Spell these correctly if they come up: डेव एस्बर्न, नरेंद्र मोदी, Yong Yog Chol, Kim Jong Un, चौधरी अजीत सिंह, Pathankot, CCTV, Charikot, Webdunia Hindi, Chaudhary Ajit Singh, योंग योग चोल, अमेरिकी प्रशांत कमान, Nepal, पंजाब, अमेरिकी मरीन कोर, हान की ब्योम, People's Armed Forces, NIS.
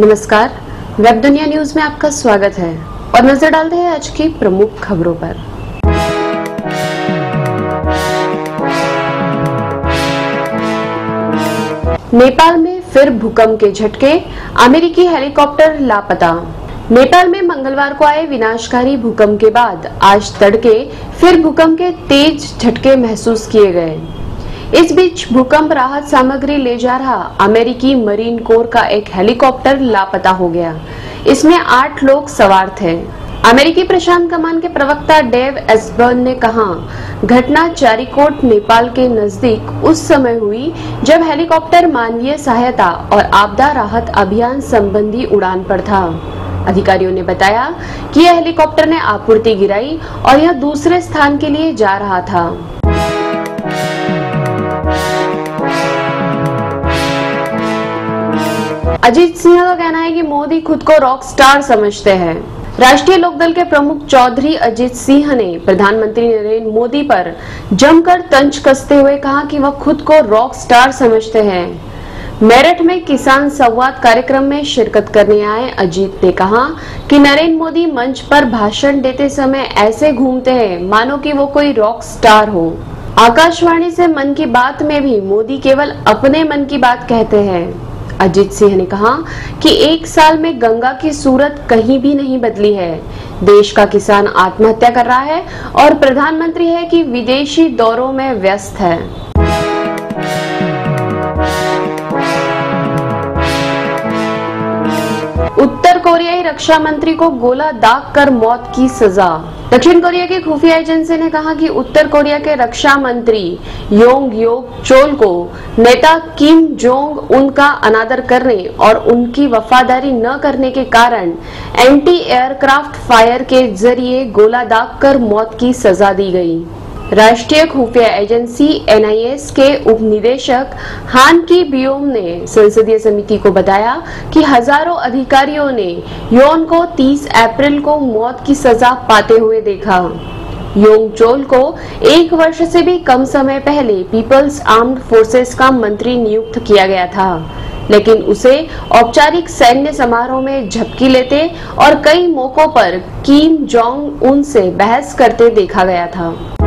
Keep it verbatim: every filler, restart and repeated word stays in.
नमस्कार, वेब दुनिया न्यूज में आपका स्वागत है और नजर डालते हैं आज की प्रमुख खबरों पर। नेपाल में फिर भूकंप के झटके, अमेरिकी हेलीकॉप्टर लापता। नेपाल में मंगलवार को आए विनाशकारी भूकंप के बाद आज तड़के फिर भूकंप के तेज झटके महसूस किए गए। इस बीच भूकंप राहत सामग्री ले जा रहा अमेरिकी मरीन कोर का एक हेलीकॉप्टर लापता हो गया। इसमें आठ लोग सवार थे। अमेरिकी प्रशांत कमान के प्रवक्ता डेव एस्बर्न ने कहा, घटना चारिकोट नेपाल के नजदीक उस समय हुई जब हेलीकॉप्टर मानवीय सहायता और आपदा राहत अभियान संबंधी उड़ान पर था। अधिकारियों ने बताया कि यह हेलीकॉप्टर ने आपूर्ति गिराई और यह दूसरे स्थान के लिए जा रहा था। अजीत सिंह का कहना है कि मोदी खुद को रॉक स्टार समझते हैं। राष्ट्रीय लोकदल के प्रमुख चौधरी अजीत सिंह ने प्रधानमंत्री नरेंद्र मोदी पर जमकर तंज कसते हुए कहा कि वह खुद को रॉक स्टार समझते हैं। मेरठ में किसान संवाद कार्यक्रम में शिरकत करने आए अजीत ने कहा कि नरेंद्र मोदी मंच पर भाषण देते समय ऐसे घूमते हैं मानो कि वो कोई रॉक स्टार हो। आकाशवाणी से मन की बात में भी मोदी केवल अपने मन की बात कहते हैं। अजीत सिंह ने कहा कि एक साल में गंगा की सूरत कहीं भी नहीं बदली है। देश का किसान आत्महत्या कर रहा है और प्रधानमंत्री है कि विदेशी दौरों में व्यस्त है। उत्तर कोरियाई रक्षा मंत्री को गोला दाग कर मौत की सजा। दक्षिण कोरिया की खुफिया एजेंसी ने कहा कि उत्तर कोरिया के रक्षा मंत्री योंग योग चोल को नेता किम जोंग उन का अनादर करने और उनकी वफादारी न करने के कारण एंटी एयरक्राफ्ट फायर के जरिए गोला दाग कर मौत की सजा दी गई। राष्ट्रीय खुफिया एजेंसी एन आई एस के उप निदेशक हान की ब्योम ने संसदीय समिति को बताया कि हजारों अधिकारियों ने योन को तीस अप्रैल को मौत की सजा पाते हुए देखा। योंग चोल को एक वर्ष से भी कम समय पहले पीपल्स आर्म्ड फोर्सेस का मंत्री नियुक्त किया गया था, लेकिन उसे औपचारिक सैन्य समारोह में झपकी लेते और कई मौकों पर किम जोंग उन से बहस करते देखा गया था।